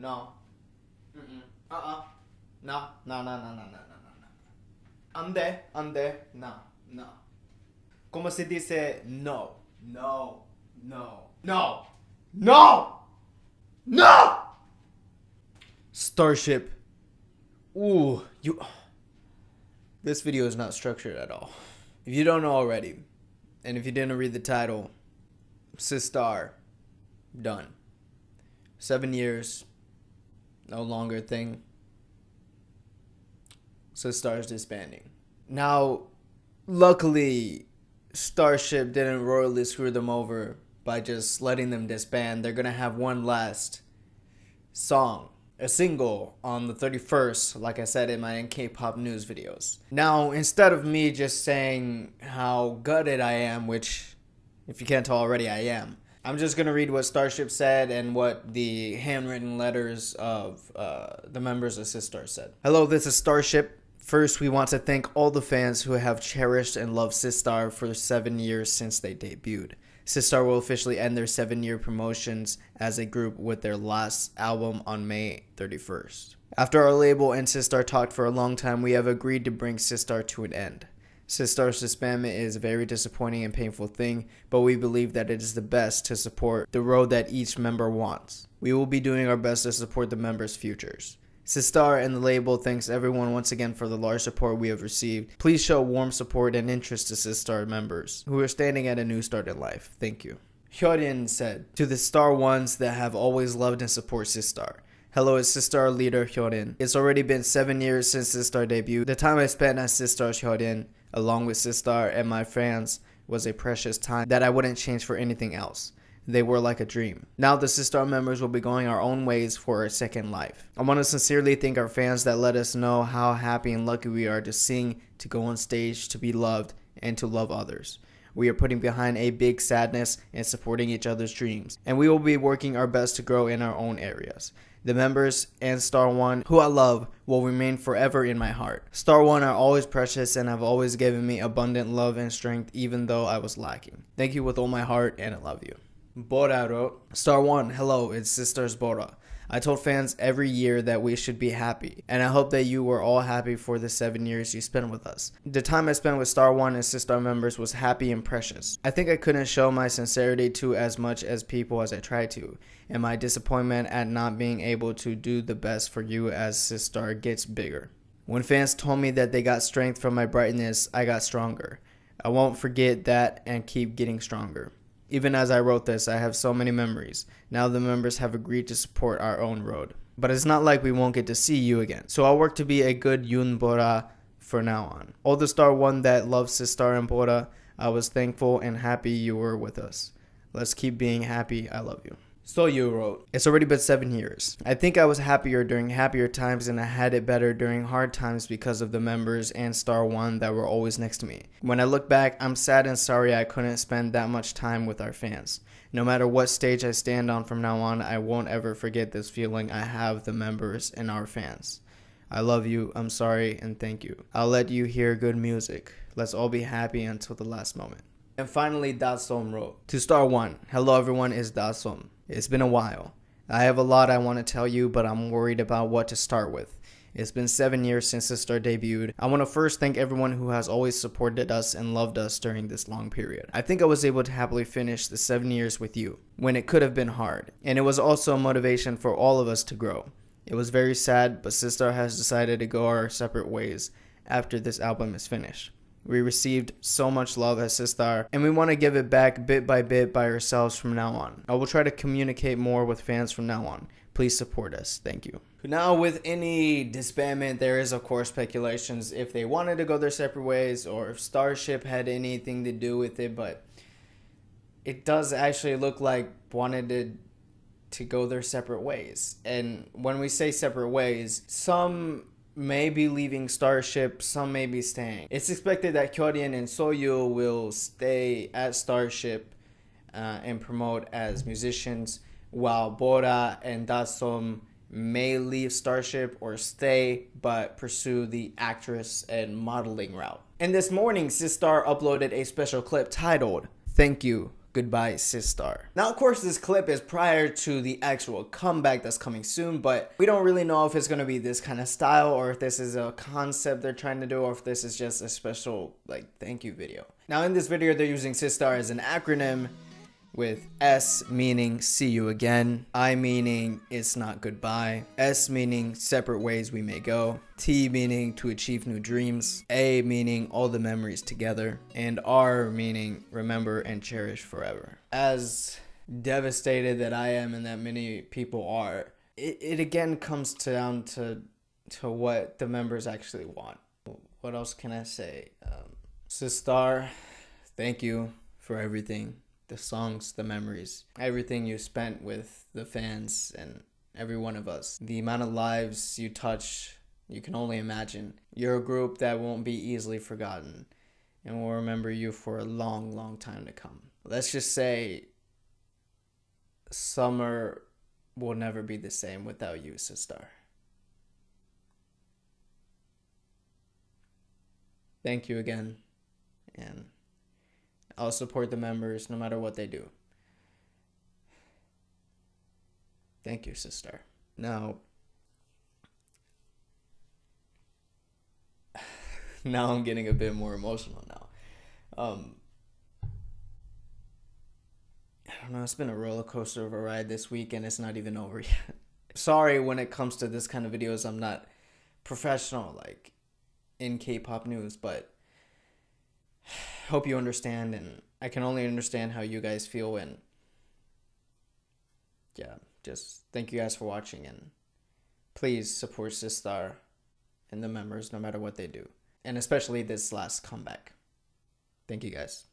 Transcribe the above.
No. No. Ande, no. ¿Cómo se dice no? No! Starship. Ooh, you. This video is not structured at all. If you don't know already, and if you didn't read the title, Sistar, done. 7 years, no longer thing. Sistar's disbanding. Now, luckily, Starship didn't royally screw them over by just letting them disband. They're gonna have one last song, a single, on the 31st, like I said in my K-pop news videos. Now, instead of me just saying how gutted I am, which, if you can't tell already, I am, I'm just gonna read what Starship said and what the handwritten letters of the members of Sistar said. Hello, this is Starship. First, we want to thank all the fans who have cherished and loved Sistar for 7 years since they debuted. Sistar will officially end their 7-year promotions as a group with their last album on May 31st. After our label and Sistar talked for a long time, we have agreed to bring Sistar to an end. Sistar's disbandment is a very disappointing and painful thing, but we believe that it is the best to support the road that each member wants. We will be doing our best to support the members' futures. Sistar and the label thanks everyone once again for the large support we have received. Please show warm support and interest to Sistar members who are standing at a new start in life. Thank you. Hyorin said, to the Star ones that have always loved and support Sistar. Hello, it's Sistar leader Hyorin. It's already been 7 years since Sistar debut. The time I spent at Sistar's Hyorin, along with Sistar and my fans, was a precious time that I wouldn't change for anything else. They were like a dream. Now the Sistar members will be going our own ways for our second life. I want to sincerely thank our fans that let us know how happy and lucky we are to sing, to go on stage, to be loved, and to love others. We are putting behind a big sadness and supporting each other's dreams. And we will be working our best to grow in our own areas. The members and Star One, who I love, will remain forever in my heart. Star One are always precious and have always given me abundant love and strength even though I was lacking. Thank you with all my heart and I love you. Bora wrote, Star One, hello, it's Sistar's Bora. I told fans every year that we should be happy, and I hope that you were all happy for the 7 years you spent with us. The time I spent with Star One and Sistar members was happy and precious. I think I couldn't show my sincerity to as much as people as I tried to, and my disappointment at not being able to do the best for you as Sistar gets bigger. When fans told me that they got strength from my brightness, I got stronger. I won't forget that and keep getting stronger. Even as I wrote this, I have so many memories. Now the members have agreed to support our own road. But it's not like we won't get to see you again. So I'll work to be a good Yun Bora for now on. All the Star One that loves Sistar and Bora, I was thankful and happy you were with us. Let's keep being happy. I love you. Soyou wrote, it's already been 7 years. I think I was happier during happier times and I had it better during hard times because of the members and Star One that were always next to me. When I look back, I'm sad and sorry I couldn't spend that much time with our fans. No matter what stage I stand on from now on, I won't ever forget this feeling I have the members and our fans. I love you, I'm sorry, and thank you. I'll let you hear good music. Let's all be happy until the last moment. And finally, Dasom wrote, to Star One, hello everyone, it's Dasom. It's been a while. I have a lot I want to tell you, but I'm worried about what to start with. It's been 7 years since Sistar debuted. I want to first thank everyone who has always supported us and loved us during this long period. I think I was able to happily finish the 7 years with you, when it could have been hard. And it was also a motivation for all of us to grow. It was very sad, but Sistar has decided to go our separate ways after this album is finished. We received so much love as Sistar, and we want to give it back bit by ourselves from now on. I will try to communicate more with fans from now on. Please support us. Thank you. Now, with any disbandment, there is, of course, speculations if they wanted to go their separate ways or if Starship had anything to do with it, but it does actually look like wanted to go their separate ways. And when we say separate ways, some may be leaving Starship, some may be staying. It's expected that Hyorin and Soyou will stay at Starship and promote as musicians, while Bora and Dasom may leave Starship or stay but pursue the actress and modeling route. And this morning, Sistar uploaded a special clip titled, Thank You, Goodbye, Sistar. Now, of course, this clip is prior to the actual comeback that's coming soon, but we don't really know if it's going to be this kind of style or if this is a concept they're trying to do or if this is just a special, like, thank you video. Now, in this video, they're using Sistar as an acronym with S meaning see you again, I meaning it's not goodbye, S meaning separate ways we may go, T meaning to achieve new dreams, A meaning all the memories together, and R meaning remember and cherish forever. As devastated that I am and that many people are, it again comes down to what the members actually want. What else can I say? Sistar, thank you for everything. The songs, the memories, everything you spent with the fans and every one of us. The amount of lives you touch, you can only imagine. You're a group that won't be easily forgotten and will remember you for a long, long time to come. Let's just say summer will never be the same without you, Sistar. Thank you again, and I'll support the members no matter what they do. Thank you, Sistar. Now I'm getting a bit more emotional now. I don't know, it's been a roller coaster of a ride this week and it's not even over yet. Sorry when it comes to this kind of videos, I'm not professional like in K-pop news, but hope you understand, and I can only understand how you guys feel. And yeah, just thank you guys for watching, and please support Sistar and the members no matter what they do, and especially this last comeback. Thank you guys.